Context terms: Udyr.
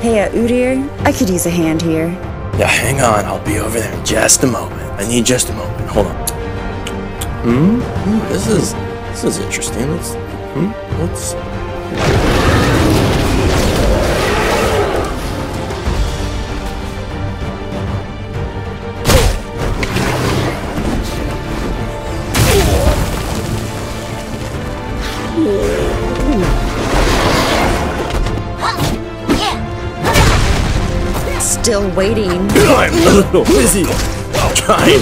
Hey, Udyr, I could use a hand here. Yeah, hang on. I'll be over there in just a moment. I need just a moment. Hold on. This is interesting. Let's. Still waiting. I'm a little busy trying.